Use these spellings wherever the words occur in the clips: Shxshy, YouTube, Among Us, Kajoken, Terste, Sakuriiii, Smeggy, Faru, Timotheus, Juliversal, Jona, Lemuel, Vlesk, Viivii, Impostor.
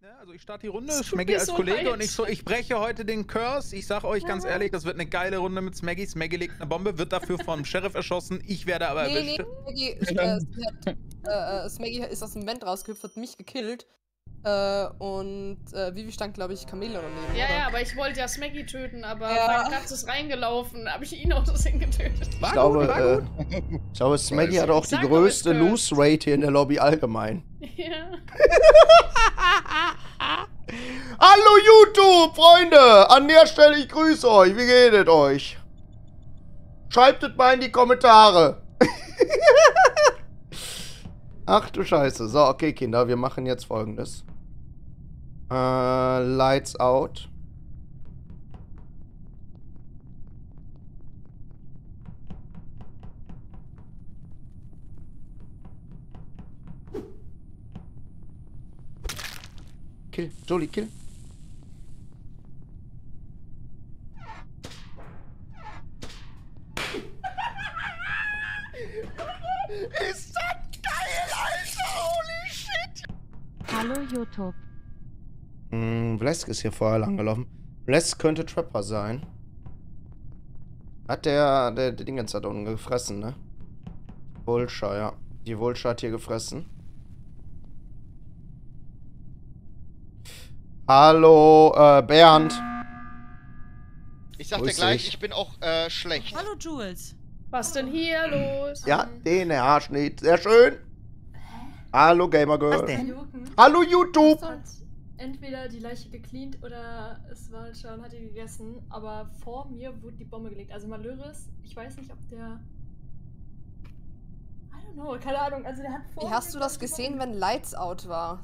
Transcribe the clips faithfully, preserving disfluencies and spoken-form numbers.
nicht, ne? Also ich starte die Runde, Smeggy als so Kollege weit. Und ich so, ich breche heute den Curse. Ich sag euch ganz ehrlich, das wird eine geile Runde mit Smeggy. Smeggy legt eine Bombe, wird dafür vom Sheriff erschossen. Ich werde aber nee, erwischt. Nee, Smeggy, äh, äh, Smeggy ist aus dem Vent rausgehüpft, hat mich gekillt. Äh, und äh, Viivii stand, glaube ich, Kamele oder neben. Ja, oder? Ja, aber ich wollte ja Smeggy töten, aber ja. Mein Katz ist reingelaufen, habe ich ihn auch das hingetötet. War ich glaube, gut, äh, ich glaube, Smeggy hat auch die größte Lose-Rate hier in der Lobby allgemein. Ja. Hallo YouTube, Freunde! An der Stelle, ich grüße euch. Wie geht es euch? Schreibt es mal in die Kommentare. Ach du Scheiße. So, okay, Kinder, wir machen jetzt Folgendes. Äh, Lights out. Kill, Jolie, kill. Ist das geil, Alter! Holy shit! Hallo, YouTube. Hm, Vlesk ist hier vorher langgelaufen. Vlesk könnte Trapper sein. Hat der, der, der Dingens hat unten gefressen, ne? Vulture, ja. Die Vulture hat hier gefressen. Hallo, äh, Bernd. Ich sag dir gleich, ich bin auch, äh, schlecht. Hallo, Jules. Was denn hier los? Ja, den Haarschnitt. Sehr schön. Hä? Hallo, Gamergirl. Was denn? Hallo, YouTube. Entweder die Leiche gecleant oder es war schon, hat die gegessen. Aber vor mir wurde die Bombe gelegt. Also Malöris, ich weiß nicht, ob der... I don't know, keine Ahnung. Also der hat vor... Wie hast du das gesehen, wenn Lights out war?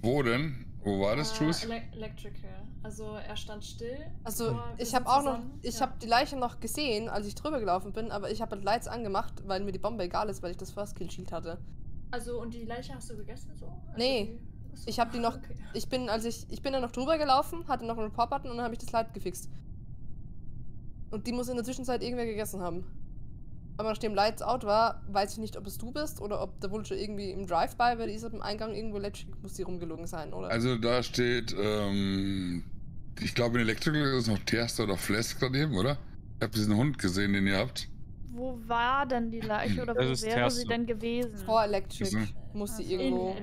Wo denn? Wo war das, Truth? Uh, electrical. Also er stand still. Also ich habe auch noch, ich ja. habe die Leiche noch gesehen, als ich drüber gelaufen bin, aber ich habe halt Lights angemacht, weil mir die Bombe egal ist, weil ich das First Kill Shield hatte. Also und die Leiche hast du gegessen so? Also nee, die, ich habe die noch, okay. ich bin, also ich, ich bin dann noch drüber gelaufen, hatte noch einen Report-Button und dann habe ich das Light gefixt. Und die muss in der Zwischenzeit irgendwer gegessen haben. Aber nachdem Lights out war, weiß ich nicht, ob es du bist oder ob der Vulture irgendwie im Drive-By bei dieser im Eingang irgendwo electric, muss die rumgelogen sein, oder? Also da steht, ähm, ich glaube in Electrical ist es noch Terste oder Vlesk daneben, oder? Ich habe diesen Hund gesehen, den ihr habt. Wo war denn die Leiche oder wo wäre Terste. sie denn gewesen? Vor Electric muss sie irgendwo...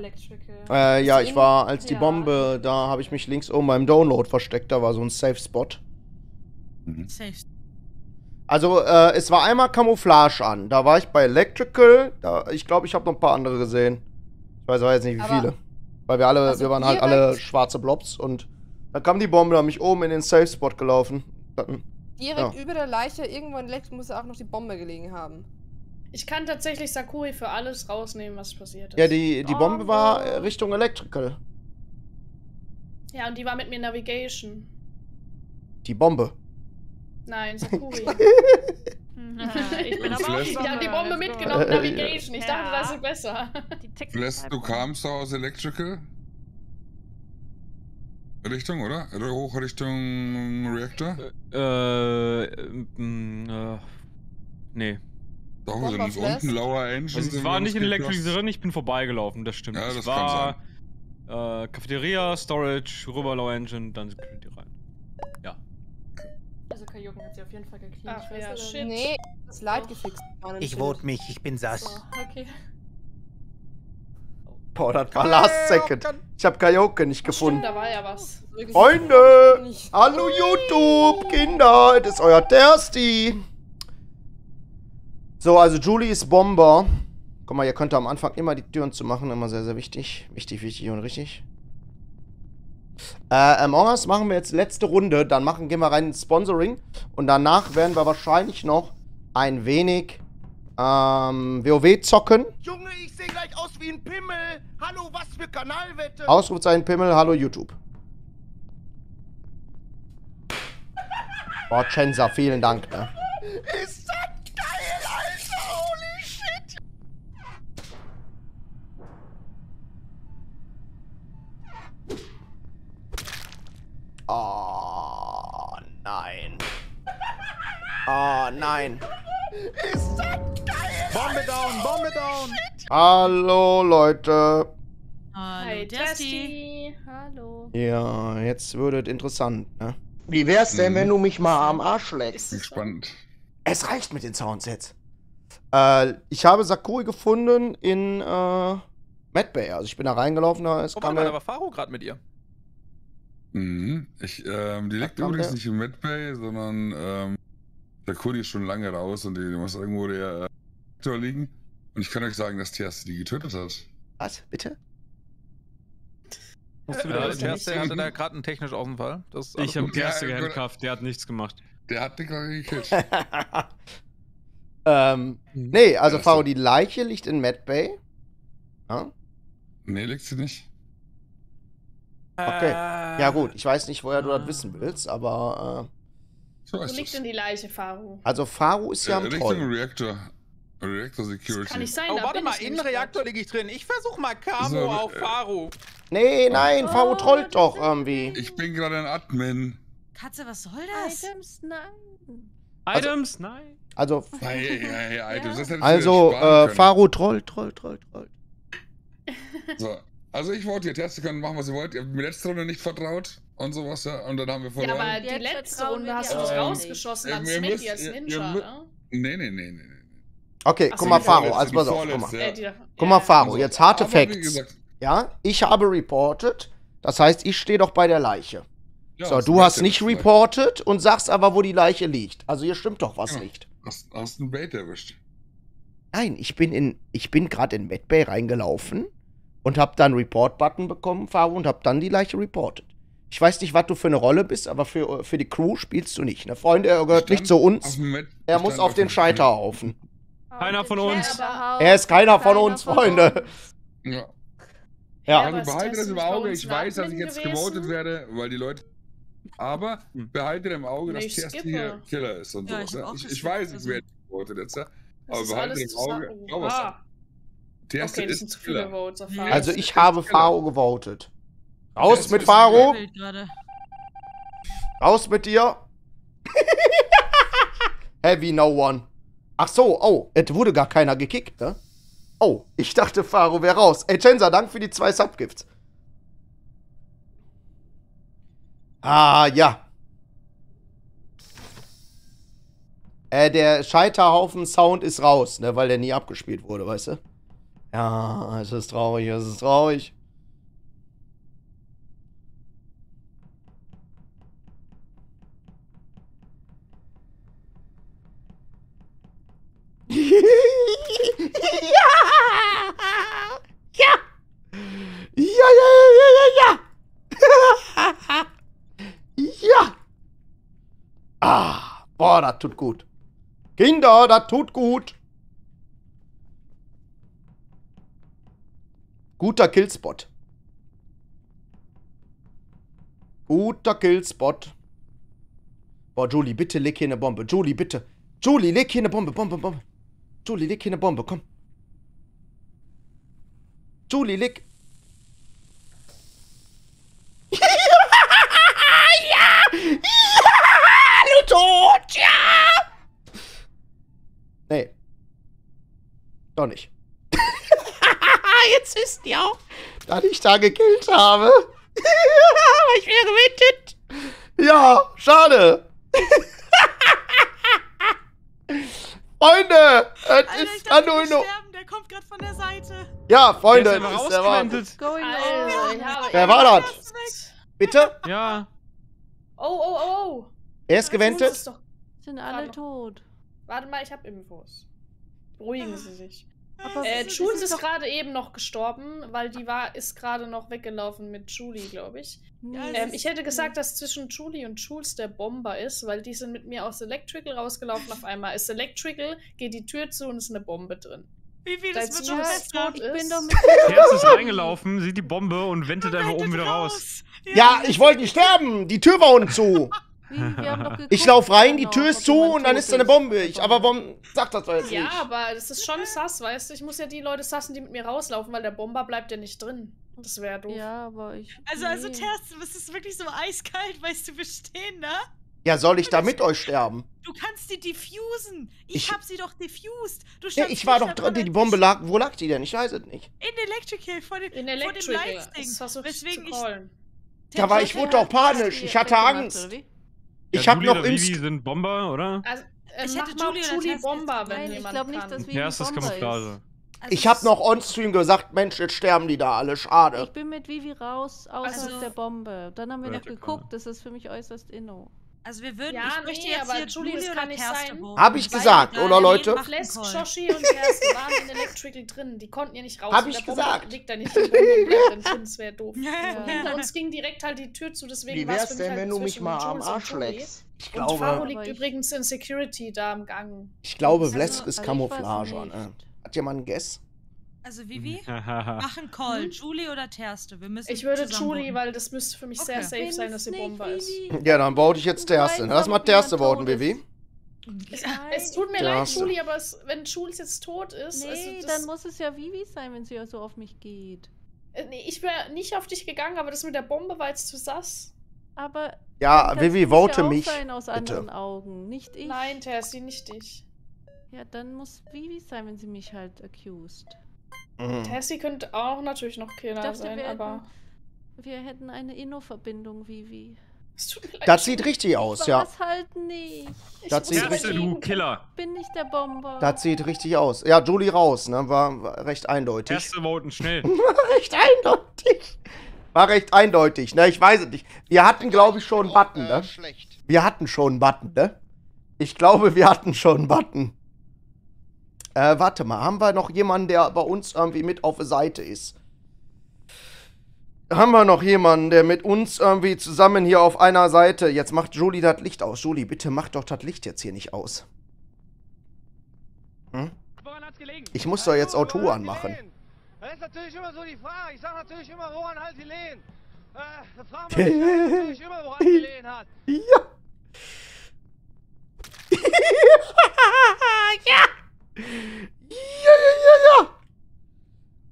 Äh, ja, ich war, als die ja. Bombe, da habe ich mich links oben beim Download versteckt, da war so ein Safe-Spot. Mhm. Safe-Spot. Also, äh, es war einmal Camouflage an. Da war ich bei Electrical. Da, ich glaube, ich habe noch ein paar andere gesehen. Ich weiß aber jetzt nicht, wie aber viele. Weil wir alle, also wir waren halt alle schwarze Blobs. Und dann kam die Bombe, da mich oben in den Safe-Spot gelaufen. Dann, direkt ja. über der Leiche, irgendwo in Lex, muss ja auch noch die Bombe gelegen haben. Ich kann tatsächlich Sakuriiii für alles rausnehmen, was passiert ist. Ja, die, die Bombe oh, war oh. Richtung Electrical. Ja, und die war mit mir in Navigation. Die Bombe? Nein, Sakuriiii. Ich bin aber auch nicht. Ich habe die Bombe mitgenommen, Navigation. Ich dachte, das ist besser. Vlesk, du kamst doch aus Electrical? Richtung, oder? Hoch Richtung Reaktor? Äh, äh, nee. Doch, wir sind unten, Lower Engine. Ich war nicht in Electric drin, ich bin vorbeigelaufen, das stimmt. Ja, das kann sein. Äh, Cafeteria, Storage, rüber Lower Engine, dann könnt ihr rein. Ja. Also Kajoken hat sie auf jeden Fall gekriegt. Ach, ich weiß ja, nee, das Leid gefixt. Ich vote mich, ich bin sass. So, okay. Boah, das war Last Second. Ich hab Kajoken nicht gefunden. Stimmt, da war ja was. Freunde! Hallo YouTube, Kinder! Das ist euer Terste. So, also Julie ist Bomber. Guck mal, ihr könnt am Anfang immer die Türen zu machen. Immer sehr, sehr wichtig. Wichtig, wichtig und richtig. Äh, Among Us machen wir jetzt letzte Runde, dann machen, gehen wir rein ins Sponsoring und danach werden wir wahrscheinlich noch ein wenig ähm, WoW zocken. Junge, ich sehe gleich aus wie ein Pimmel. Hallo, was für Kanalwette? Ausrufzeichen Pimmel, hallo YouTube. Boah, Chenza, vielen Dank, ne? Ist das geil, Alter! Holy shit! Oh nein. Oh nein. Ist das geil? Bombe down, Bombe down. Hallo Leute. Hi. Hi, Terste. Hallo. Ja, jetzt wird es interessant, ne? Wie wär's denn, mhm. wenn du mich mal am Arsch schlägst? Bin gespannt. Es reicht mit den Soundsets. Äh, ich habe Sakuriiii gefunden in, äh, Mad Bay. Also ich bin da reingelaufen, da ist Kamera. Da war Faru gerade mit ihr. Mhm. Ich, ähm, die liegt übrigens nicht in Mad Bay, sondern, ähm, Sakuriiii ist schon lange raus und die, die muss irgendwo der, äh, Sektor liegen. Und ich kann euch sagen, dass Terste die getötet hat. Was? Bitte? Äh, Terste hatte da gerade einen technischen Außenfall. Das ich habe Terste gehandcuffed, der hat nichts gemacht. Der hat nichts gekillt. ähm, nee, also ja, Faru, die Leiche liegt in Mad Bay. Ja? Nee, liegt sie nicht. Okay. Ja gut, ich weiß nicht, woher du das wissen willst, aber... Äh, Wo liegt denn die Leiche, Faru? Also Faru ist ja am Troll. Richtung Reaktor. Reaktor Security. Das kann nicht sein, oh, warte mal, in den Reaktor liege ich drin. Ich versuche mal Camo so, auf äh, Faru. Nee, nein, oh, Faru trollt doch irgendwie. Ich bin gerade ein Admin. Katze, was soll das? Items, nein. Also, Items, nein. Also, hey, hey, hey, Items, ja. das also äh, Faru trollt, trollt, trollt, trollt. So, also ich wollte, ihr Terste können machen, was ihr wollt. Ihr habt mir letzte Runde nicht vertraut und sowas, ja. Und dann haben wir verloren. Ja, aber die letzte Runde hast du uns rausgeschossen, als Smeggy als Ninja, oder? Nee, nee, nee, nee. Okay, guck mal, Faru, also pass auf, guck mal. Guck mal, Faru, jetzt harte Facts. Ja, ich habe reported, das heißt, ich stehe doch bei der Leiche. So, du hast nicht reported und sagst aber, wo die Leiche liegt. Also hier stimmt doch was nicht. Hast du einen Bait erwischt? Nein, ich bin in, ich bin gerade in Mad Bay reingelaufen und habe dann Report-Button bekommen, Faru, und habe dann die Leiche reported. Ich weiß nicht, was du für eine Rolle bist, aber für, für die Crew spielst du nicht. Ne? Freunde, er gehört nicht zu uns, er muss auf den Scheiterhaufen. Keiner von uns. Er ist keiner von uns, Freunde. Ja. Ja. Also behalte das im Auge. Ich weiß, dass ich jetzt gewotet werde, weil die Leute... Aber behalte im Auge, dass Terste hier Killer ist und sowas. Ich weiß, ich werde gewotet jetzt. Aber behalte im Auge... Terste ist Killer. Also ich habe Faru gewotet. Raus mit Faru. Raus mit dir. Heavy no one. Ach so, oh, es wurde gar keiner gekickt, ne? Oh, ich dachte, Faru wäre raus. Ey, Chensa, danke für die zwei Subgifts. Ah, ja. Äh, der Scheiterhaufen-Sound ist raus, ne? Weil der nie abgespielt wurde, weißt du? Ja, es ist traurig, es ist traurig. Ja! Ja! Ja, ja, ja, ja, ja! Ja! Ah, boah, das tut gut. Kinder, das tut gut. Guter Killspot. Guter Killspot. Boah, Julie, bitte leg hier eine Bombe. Julie, bitte. Julie, leg hier eine Bombe, Bombe, Bombe. Julie, leg hier eine Bombe, komm. Julie, leg. Ja! Ja! Du tot! Ja! Nee. Doch nicht. Jetzt wisst ihr auch, dass ich da gekillt habe. Aber ich wäre gewettet. Ja, schade. Freunde, es ist Anno. Der kommt gerade von der Seite. Ja, Freunde, der ist der war. Wer war das? Bitte? Ja. Oh, oh, oh. Er ist gewendet. Sind alle tot. Warte mal, ich habe Infos. Beruhigen Sie sich. Äh, Jules ist gerade eben noch gestorben, weil die war, ist gerade noch weggelaufen mit Julie, glaube ich. Ja, ähm, ich hätte gesagt, dass zwischen Julie und Jules der Bomber ist, weil die sind mit mir aus Electrical rausgelaufen. Auf einmal ist Electrical, geht die Tür zu und ist eine Bombe drin. Wie viel das wird schon besser. Ich bin doch mit Terste ist reingelaufen, sieht die Bombe und wendet einfach oben wieder raus. Ja, ja, ich wollte nicht sterben, die Tür war unten zu. Geguckt, ich lauf rein, die Tür ist zu und dann ist da eine Bombe. Ich, aber warum sagt das doch jetzt ja, nicht? Ja, aber das ist schon sass, weißt du? Ich muss ja die Leute sassen, die mit mir rauslaufen, weil der Bomber bleibt ja nicht drin. Das wäre doof. Ja, aber ich... Also, nee. also Terste, das ist wirklich so eiskalt, weißt du, wir stehen da. Ja, soll ich da mit euch sterben? Du kannst die diffusen. Ich, ich hab sie doch diffused. Du nee, ich war doch dran, die Bombe lag. Wo lag die denn? Ich weiß es nicht. In Electric Hill, vor dem, dem Lightding. Deswegen ich. Da war ich, wurde doch panisch. Ich hatte Angst. Ich ja, hab Julie noch ins. Viivii sind Bomber, oder? Also, äh, ich hätte Julie, Julie Bomber, wenn nein, jemand ich glaube nicht, dass Viivii ja, Bomber. Also ich habe noch on-stream gesagt, Mensch, jetzt sterben die da alle, schade. Ich bin mit Viivii raus, außer also, der Bombe. Dann haben wir noch geguckt, das ist für mich äußerst inno. Also wir würden, ja, ich möchte nee, jetzt aber hier Julie oder kann nicht sein. Hab ich gesagt, oder Leute? Vlesk, Shxshy und Terste waren in Electrical drin, die konnten ja nicht raus. Hab ich gesagt. Liegt da nicht drin, das wäre doof. Hinter uns ging direkt halt die Tür zu, deswegen war es für mich halt. Wie wär's denn, wenn du mich mal am Arsch leckst? Ich glaube... Und Faru liegt übrigens in Security da am Gang. Ich glaube, Vlesk ist Camouflage, ne? Hat jemand einen Guess? Also Viivii, mach einen Call. Hm? Julie oder Terste? Wir müssen. Ich würde Julie, weil das müsste für mich okay. sehr safe Wenn's sein, dass sie Bomber ist. Ja, dann vote ich jetzt Terste. Lass mal Terste voten, Viivii. Es, es tut mir Terste. leid, Julie, aber es, wenn Julie jetzt tot ist... Nee, also dann muss es ja Viivii sein, wenn sie so auf mich geht. Nee, ich wäre nicht auf dich gegangen, aber das mit der Bombe war jetzt zu sass. Aber... Ja, Viivii, vote mich, sein, aus bitte. Augen. Nicht ich. Nein, Terste, nicht dich. Ja, dann muss Viivii sein, wenn sie mich halt accused. Mhm. Terste könnte auch natürlich noch Killer dachte, sein, wir aber... Hätten, wir hätten eine Inno-Verbindung, Viivii. Das, tut mir leid, das sieht richtig aus, ja. Das halt nicht. Das sieht richtig du Killer. Bin nicht der Bomber. Das sieht richtig aus. Ja, Julie raus, ne? War, war recht eindeutig. Terste voten schnell. War recht eindeutig. War recht eindeutig, ne? Ich weiß es nicht. Wir hatten, glaube ich, schon einen Button, ne? Wir hatten schon einen Button, ne? Ich glaube, wir hatten schon einen Button. Äh, warte mal, haben wir noch jemanden, der bei uns irgendwie mit auf der Seite ist? Haben wir noch jemanden, der mit uns irgendwie zusammen hier auf einer Seite... Jetzt macht Julie das Licht aus. Julie, bitte mach doch das Licht jetzt hier nicht aus. Hm? Woran hat's gelegen? Ich muss doch jetzt Auto anmachen. Das ist natürlich immer so die Frage. Ich sag natürlich immer, woran halt die Lehen? Äh, das fragen wir nicht, natürlich immer, woran die Lehen hat. Ja. Ja. Ja, ja, ja, ja.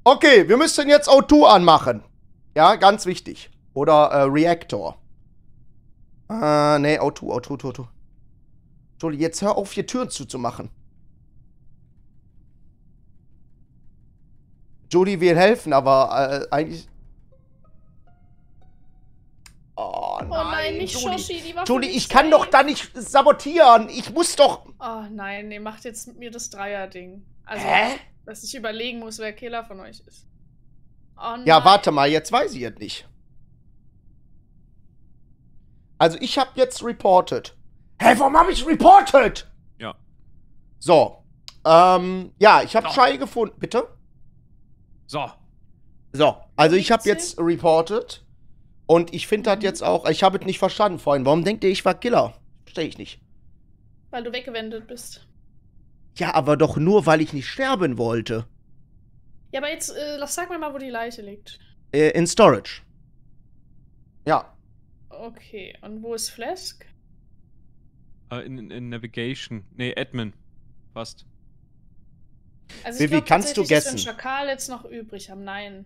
Okay, wir müssen jetzt O zwei anmachen. Ja, ganz wichtig. Oder äh, Reactor. Äh, nee, O zwei, O zwei, O zwei. Entschuldigung, jetzt hör auf, hier Türen zuzumachen. Julie will helfen, aber äh, eigentlich... Oh nein, oh nein, nicht Julie. Shxshy, die war Julie, ich kann doch da nicht sabotieren. Ich muss doch... Oh nein, ihr macht jetzt mit mir das Dreier-Ding. Also, hä? Dass ich überlegen muss, wer Killer von euch ist. Oh ja, warte mal, jetzt weiß ich es nicht. Also, ich habe jetzt reported. Hä, warum habe ich reported? Ja. So. Ähm, ja, ich habe so. Shxshy gefunden. Bitte? So. So, also ich habe jetzt reported... Und ich finde das jetzt auch, ich habe es nicht verstanden, Freunde. Warum denkt ihr, ich war Killer? Verstehe ich nicht. Weil du weggewendet bist. Ja, aber doch nur, weil ich nicht sterben wollte. Ja, aber jetzt, äh, sag mir mal, wo die Leiche liegt. Äh, in Storage. Ja. Okay, und wo ist Vlesk? Uh, in, in, in Navigation. Nee, Admin. Fast. Also ich Viivii, glaub, kannst du guessen? Dass wir einen Schakal jetzt noch übrig haben, nein.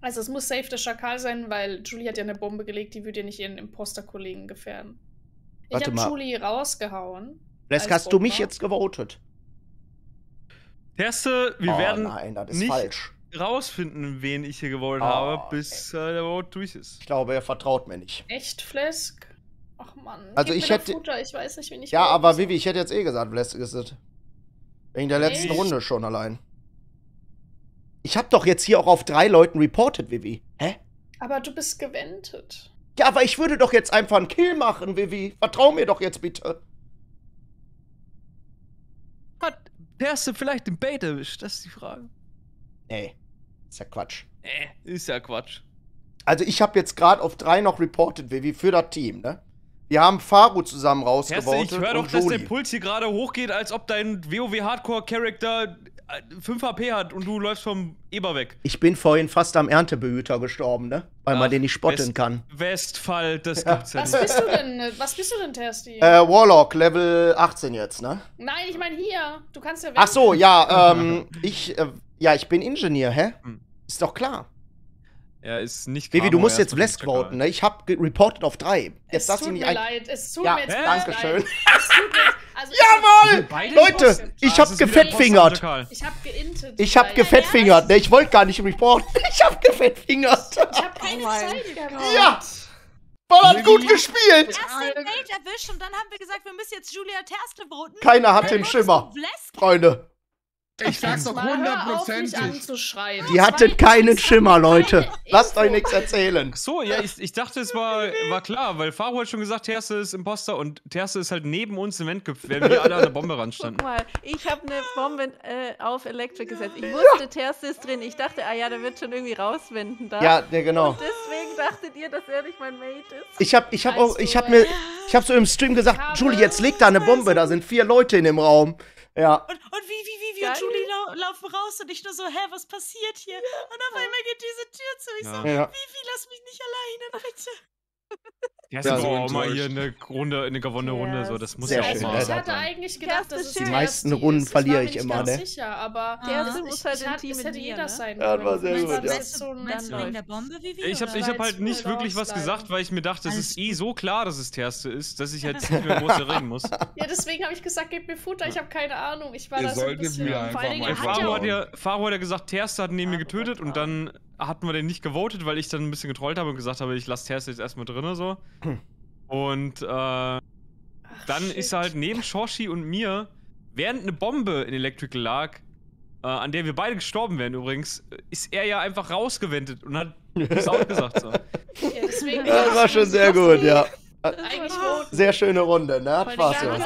Also es muss safe der Schakal sein, weil Julie hat ja eine Bombe gelegt, die würde ja nicht ihren Imposter-Kollegen gefährden. Ich habe Julie rausgehauen. Vlesk, hast Bomber. Du mich jetzt gewotet? Terste, wir oh, werden nein, das ist nicht falsch. rausfinden, wen ich hier gewotet oh, habe, bis äh, der Vote durch ist. Ich glaube, er vertraut mir nicht. Echt, Vlesk? Ach man, also ich hätte Futter. Ich weiß nicht, wen ich Ja, aber Viivii, ich hätte jetzt eh gesagt, Vlesk ist es. Wegen der letzten Echt? Runde schon allein. Ich hab doch jetzt hier auch auf drei Leuten reported, Viivii. Hä? Aber du bist gewendet. Ja, aber ich würde doch jetzt einfach einen Kill machen, Viivii. Vertrau mir doch jetzt bitte. Hat Terste vielleicht den Bait erwischt? Das ist die Frage. Nee, ist ja Quatsch. Nee, ist ja Quatsch. Also ich hab jetzt gerade auf drei noch reported, Viivii, für das Team, ne? Wir haben Faru zusammen rausgevotet. Ich höre doch, dass der Puls hier gerade hochgeht, als ob dein WoW-Hardcore-Charakter fünf H P hat und du läufst vom Eber weg. Ich bin vorhin fast am Erntebehüter gestorben, ne? Weil Ach, man den nicht spotten West kann. Westfall, das gibt's ja, ja nicht. Was bist du denn, was bist du denn, Terste? Äh, Warlock, Level achtzehn jetzt, ne? Nein, ich meine hier. Du kannst ja weg. Ach so, ja, ähm, ich, äh, ja, ich bin Ingenieur, hä? Hm. Ist doch klar. Er ist nicht Viivii, du musst jetzt Vlesk voten, ne? Ich hab reported auf drei. Jetzt lass ich nicht ein. Es tut mir leid, es tut mir leid. Jawohl! Leute, ich hab gefettfingert. Ich hab geintet. Ich hab gefettfingert, ne? Ich wollte gar nicht reporten. Ich hab gefettfingert. Ich hab keine Zeit gehabt. Ja! Voll hat gut gespielt! Erst den Date erwischt und dann haben wir gesagt, wir müssen jetzt Julia Terste voten. Keiner hat den Schimmer. Freunde. Ich sag's doch hundertprozentig. Die hattet keinen Schimmer, Leute. Lasst euch nichts erzählen. Ach so, ja, ich, ich dachte, es war, war klar, weil Faru hat schon gesagt, Terste ist Imposter und Terste ist halt neben uns im Endgipfel, während wir alle an der Bombe ranstanden. Guck mal, ich habe eine Bombe äh, auf Electric gesetzt. Ich wusste, Terste ist drin. Ich dachte, ah ja, der wird schon irgendwie rauswinden da. Ja, ja, genau. Und deswegen dachtet ihr, dass er nicht mein Mate ist. Ich hab, ich hab auch, ich hab mir, ich hab so im Stream gesagt, Julie, jetzt leg da eine Bombe, da sind vier Leute in dem Raum. Ja. Und, und Viivii, Viivii und Julie lau laufen raus und ich nur so, hä, was passiert hier? Und auf einmal geht diese Tür zu. Ich ja. so, ja. Viivii, lass mich nicht alleine, bitte. Ja, das ist auch mal hier eine Runde, eine gewonnene Runde, ja. so, das muss ja auch mal. Ich hatte eigentlich gedacht, dass es die meisten Runden verliere ich immer, ne? Sicher, aber der erste muss halt ein Team mit dir, ne? Ja, das war sehr gut, ja. Ich hab, ich hab halt nicht wirklich was gesagt, weil ich mir dachte, es ist eh so klar, dass es Terste ist, dass ich jetzt nicht mehr groß reden muss. Ja, deswegen hab ich gesagt, gebt mir Futter, ich hab keine Ahnung, ich war da so ein bisschen... Faru hat ja gesagt, Terste hat neben mir getötet und dann... hatten wir den nicht gewotet, weil ich dann ein bisschen getrollt habe und gesagt habe, ich lasse Terste jetzt erstmal drin so. Und äh, Ach, dann shit. ist halt neben Shxshy und mir, während eine Bombe in Electrical lag, äh, an der wir beide gestorben wären übrigens, ist er ja einfach rausgewendet und hat das auch gesagt so. Ja, deswegen das war schon sehr gut, ja. Sehr schöne Runde, ne? Hat Spaß gemacht.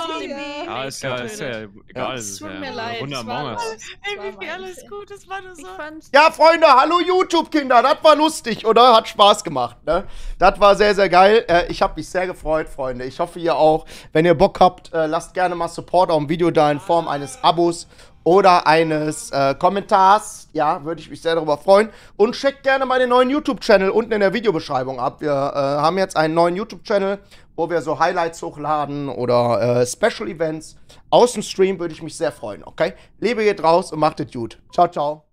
Ja, ist ja, ist ja egal. Es tut mir leid. Ey, Viivii, alles gut, das war nur so. Ja, Freunde, hallo YouTube-Kinder, das war lustig, oder? Hat Spaß gemacht, ne? Das war sehr, sehr geil. Ich habe mich sehr gefreut, Freunde. Ich hoffe, ihr auch. Wenn ihr Bock habt, lasst gerne mal Support auf dem Video da in Form eines Abos oder eines äh, Kommentars. Ja, würde ich mich sehr darüber freuen. Und checkt gerne meinen neuen YouTube-Channel unten in der Videobeschreibung ab. Wir äh, haben jetzt einen neuen YouTube-Channel, wo wir so Highlights hochladen oder äh, Special Events. Aus dem Stream würde ich mich sehr freuen, okay? Lebe geht raus und macht es gut. Ciao, ciao.